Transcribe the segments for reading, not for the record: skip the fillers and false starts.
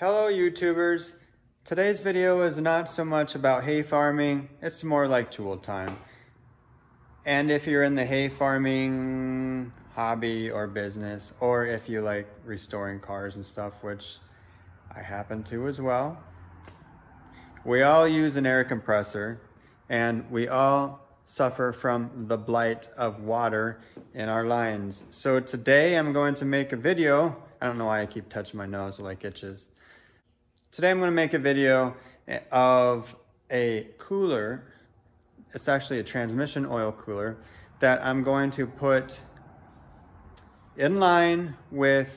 Hello YouTubers, today's video is not so much about hay farming, it's more like tool time. And if you're in the hay farming hobby or business, or if you like restoring cars and stuff, which I happen to as well, we all use an air compressor and we all suffer from the blight of water in our lines. So today I'm going to make a video, I don't know why I keep touching my nose, like itches. Today I'm going to make a video of a cooler. It's actually a transmission oil cooler that I'm going to put in line with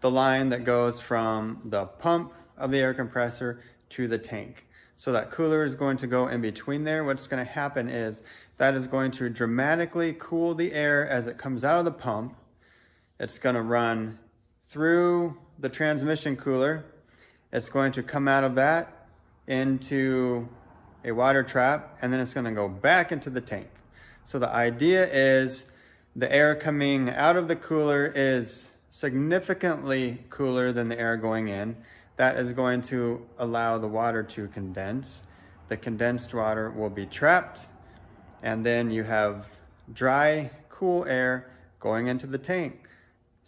the line that goes from the pump of the air compressor to the tank. So that cooler is going to go in between there. What's going to happen is that is going to dramatically cool the air as it comes out of the pump. It's going to run through the transmission cooler. It's going to come out of that into a water trap, and then it's going to go back into the tank. So the idea is the air coming out of the cooler is significantly cooler than the air going in. That is going to allow the water to condense. The condensed water will be trapped, and then you have dry, cool air going into the tank.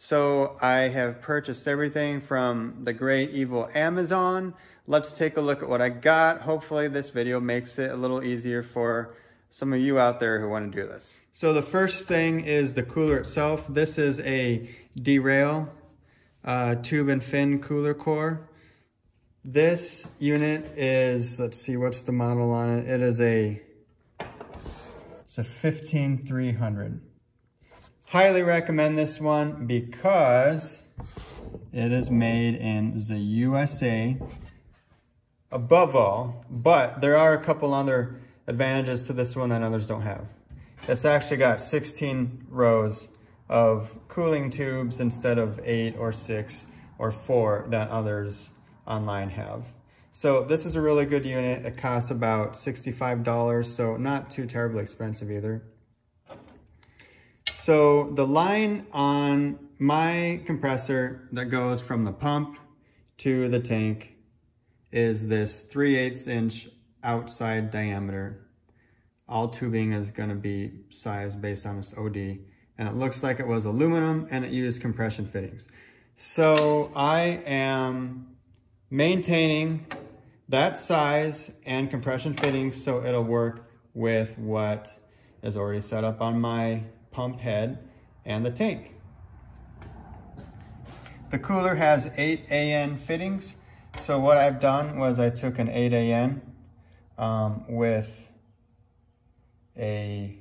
So I have purchased everything from the great evil Amazon. Let's take a look at what I got. Hopefully this video makes it a little easier for some of you out there who want to do this. So the first thing is the cooler itself. This is a Derale tube and fin cooler core. This unit is, let's see, what's the model on it? It is it's a 15300. Highly recommend this one because it is made in the USA above all, but there are a couple other advantages to this one that others don't have. It's actually got 16 rows of cooling tubes instead of 8 or 6 or 4 that others online have. So this is a really good unit. It costs about $65, so not too terribly expensive either. So the line on my compressor that goes from the pump to the tank is this 3/8" outside diameter. All tubing is going to be sized based on its OD. And it looks like it was aluminum and it used compression fittings. So I am maintaining that size and compression fittings so it'll work with what is already set up on my pump head and the tank. The cooler has 8AN fittings. So what I've done was I took an 8AN with it's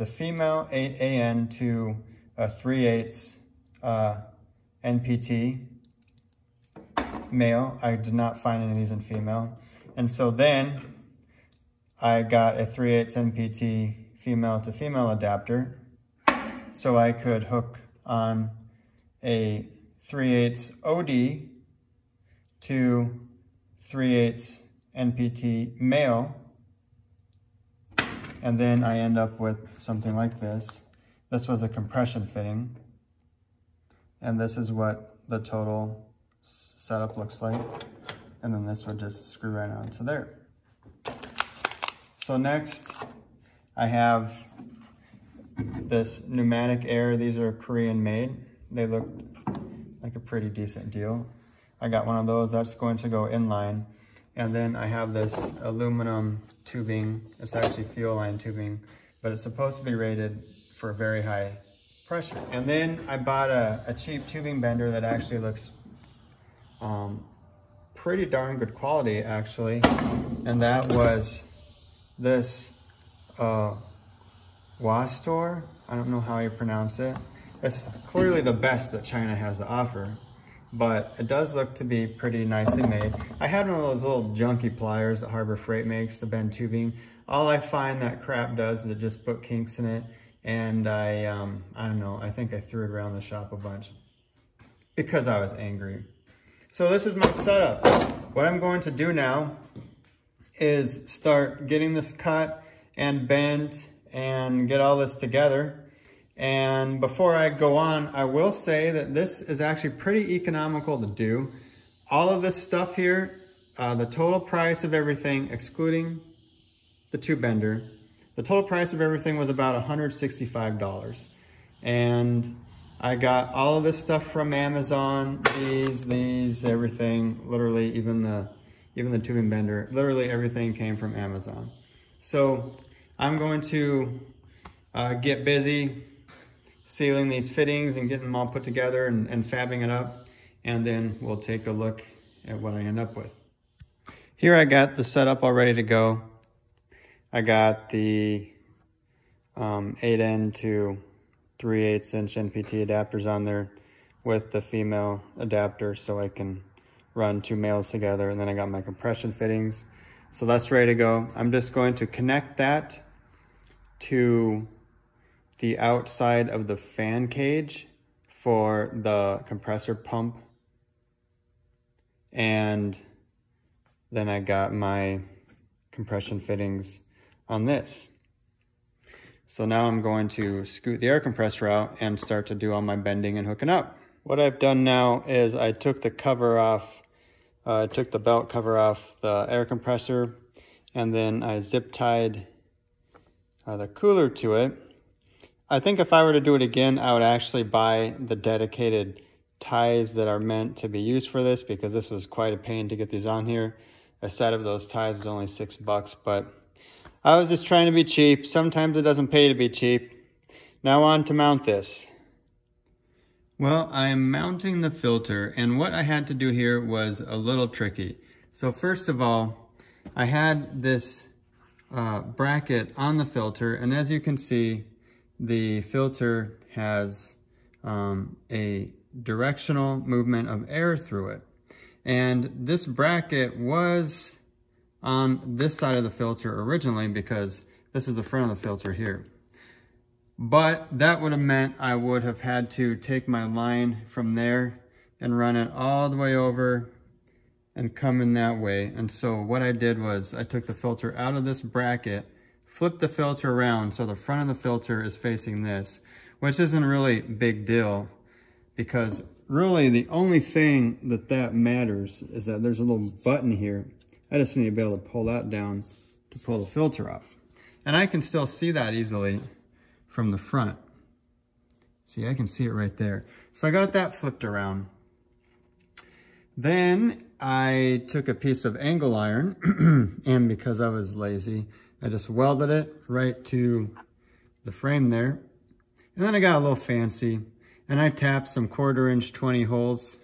a female 8AN to a 3/8 NPT male. I did not find any of these in female. And so then I got a 3/8 NPT female to female adapter, so I could hook on a 3/8 OD to 3/8 NPT male, and then I end up with something like this. This was a compression fitting, and this is what the total setup looks like, and then this would just screw right onto there. So next, I have this pneumatic air. These are Korean made. They look like a pretty decent deal. I got one of those. That's going to go in line. And then I have this aluminum tubing. It's actually fuel line tubing, but it's supposed to be rated for very high pressure. And then I bought a cheap tubing bender that actually looks pretty darn good quality, actually. And that was this Wastor. I don't know how you pronounce it. It's clearly the best that China has to offer, but it does look to be pretty nicely made. I had one of those little junky pliers that Harbor Freight makes to bend tubing. All I find that crap does is it just put kinks in it, and I don't know, I think I threw it around the shop a bunch because I was angry. So this is my setup. What I'm going to do now is start getting this cut and bent and get all this together, And before I go on, I will say that this is actually pretty economical to do. All of this stuff here, the total price of everything, excluding the tube bender, the total price of everything was about $165. And I got all of this stuff from Amazon, these, everything, literally even the tube and bender, literally everything came from Amazon. So I'm going to get busy sealing these fittings and getting them all put together and fabbing it up, and then we'll take a look at what I end up with. Here I got the setup all ready to go. I got the 8AN to 3/8" NPT adapters on there with the female adapter so I can run two males together, and then I got my compression fittings. So that's ready to go. I'm just going to connect that to the outside of the fan cage for the compressor pump. And then I got my compression fittings on this. So now I'm going to scoot the air compressor out and start to do all my bending and hooking up. What I've done now is I took the cover off, I took the belt cover off the air compressor, and then I zip tied the cooler to it. I think if I were to do it again, I would actually buy the dedicated ties that are meant to be used for this, because this was quite a pain to get these on here. A set of those ties was only $6, but I was just trying to be cheap. Sometimes it doesn't pay to be cheap. Now on to mount this. Well, I'm mounting the filter, and what I had to do here was a little tricky. So first of all, I had this bracket on the filter, and as you can see, the filter has a directional movement of air through it. And this bracket was on this side of the filter originally, because this is the front of the filter here. But that would have meant I would have had to take my line from there and run it all the way over and come in that way. And so what I did was I took the filter out of this bracket, flip the filter around so the front of the filter is facing this, which isn't really a big deal, because really the only thing that matters is that there's a little button here. I just need to be able to pull that down to pull the filter off. And I can still see that easily from the front. See, I can see it right there. So I got that flipped around. Then I took a piece of angle iron, and because I was lazy, I just welded it right to the frame there. And then I got a little fancy, and I tapped some 1/4" 20 holes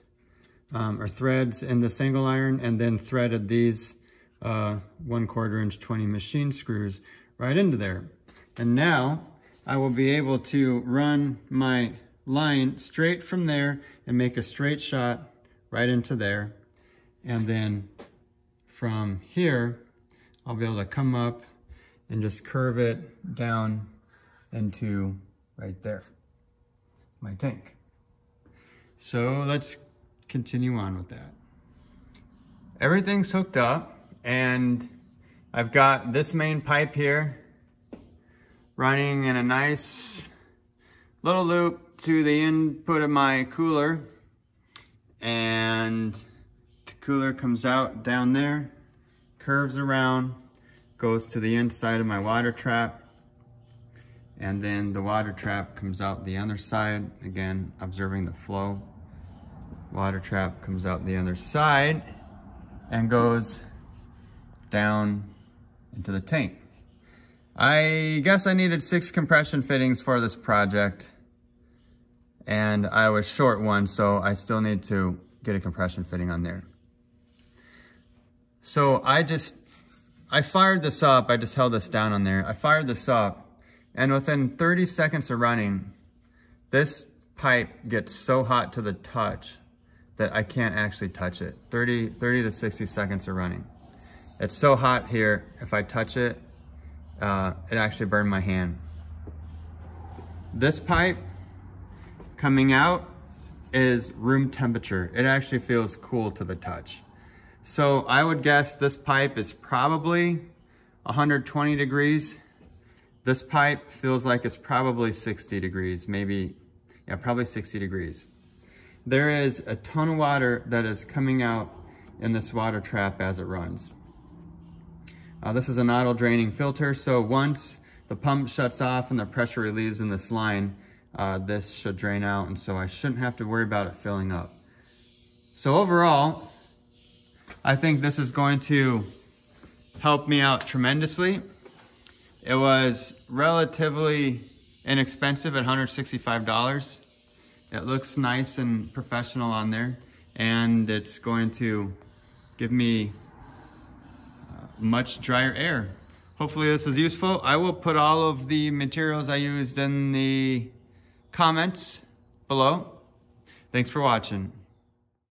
or threads in this angle iron, and then threaded these 1/4" 20 machine screws right into there. And now I will be able to run my line straight from there and make a straight shot right into there. And then from here, I'll be able to come up and just curve it down into right there, my tank. So let's continue on with that. Everything's hooked up, and I've got this main pipe here running in a nice little loop to the input of my cooler, and the cooler comes out down there, curves around, goes to the inside of my water trap, and then the water trap comes out the other side. Again, observing the flow. Water trap comes out the other side and goes down into the tank. I guess I needed 6 compression fittings for this project, and I was short one, so I still need to get a compression fitting on there. So I fired this up. I just held this down on there. I fired this up, and within 30 seconds of running, this pipe gets so hot to the touch that I can't actually touch it. 30 to 60 seconds of running. It's so hot here, if I touch it, it actually burned my hand. This pipe coming out is room temperature. It actually feels cool to the touch. So I would guess this pipe is probably 120 degrees. This pipe feels like it's probably 60 degrees, maybe, yeah, probably 60 degrees. There is a ton of water that is coming out in this water trap as it runs. This is an auto draining filter, so once the pump shuts off and the pressure relieves in this line, this should drain out, and so I shouldn't have to worry about it filling up. So overall, I think this is going to help me out tremendously. It was relatively inexpensive at $165. It looks nice and professional on there, and it's going to give me much drier air. Hopefully this was useful. I will put all of the materials I used in the comments below. Thanks for watching.